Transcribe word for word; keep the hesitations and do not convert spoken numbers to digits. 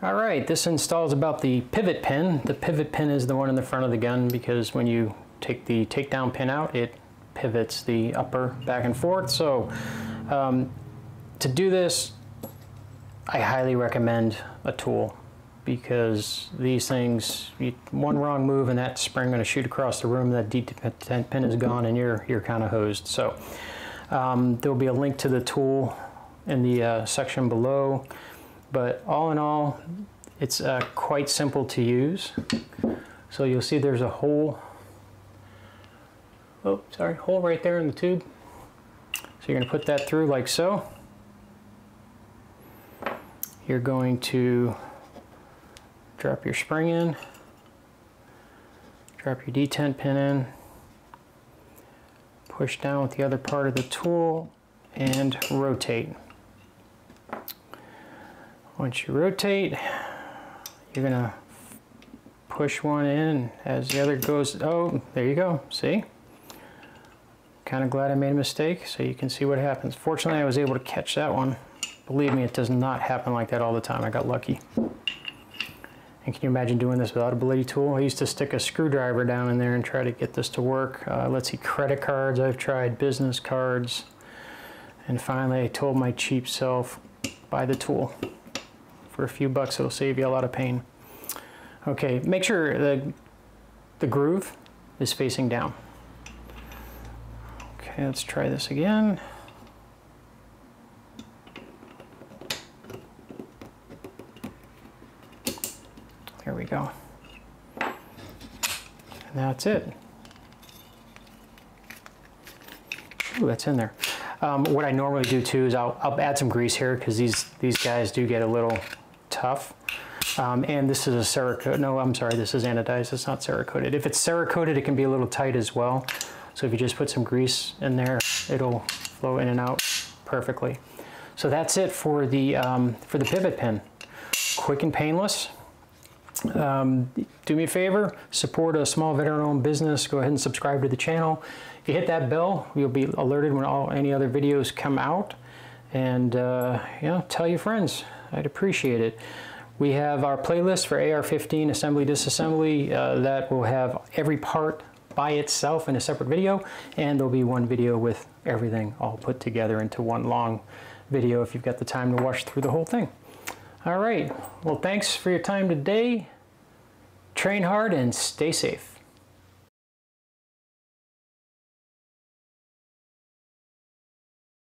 All right, this installs about the pivot pin. The pivot pin is the one in the front of the gun because when you take the takedown pin out, it pivots the upper back and forth. So um, to do this, I highly recommend a tool, because these things, you, one wrong move and that spring going to shoot across the room, that detent pin is gone and you're, you're kind of hosed. So um, there will be a link to the tool in the uh, section below, but all in all, it's uh, quite simple to use. So you'll see there's a hole, oh, sorry, hole right there in the tube. So you're going to put that through like so. You're going to drop your spring in, drop your detent pin in, push down with the other part of the tool, and rotate. Once you rotate, you're gonna push one in as the other goes, oh, there you go, see? Kind of glad I made a mistake so you can see what happens. Fortunately, I was able to catch that one. Believe me, it does not happen like that all the time. I got lucky. And can you imagine doing this without a bloody tool? I used to stick a screwdriver down in there and try to get this to work. Uh, let's see, credit cards, I've tried business cards. And finally, I told my cheap self, buy the tool. For a few bucks, it'll save you a lot of pain. Okay, make sure the, the groove is facing down. Okay, let's try this again. There we go. And that's it. Ooh, that's in there. Um, what I normally do too is I'll, I'll add some grease here because these, these guys do get a little tough. Um, and this is a Cerakote. No, I'm sorry, this is anodized. It's not Cerakoted. If it's Cerakoted, it can be a little tight as well. So if you just put some grease in there, it'll flow in and out perfectly. So that's it for the, um, for the pivot pin. Quick and painless. Um, do me a favor, support a small veteran-owned business. Go ahead and subscribe to the channel. If you hit that bell, you'll be alerted when all any other videos come out. And uh, you know, tell your friends. I'd appreciate it. We have our playlist for A R fifteen assembly disassembly uh, that will have every part by itself in a separate video, and there'll be one video with everything all put together into one long video if you've got the time to watch through the whole thing. All right, well, thanks for your time today. Train hard and stay safe.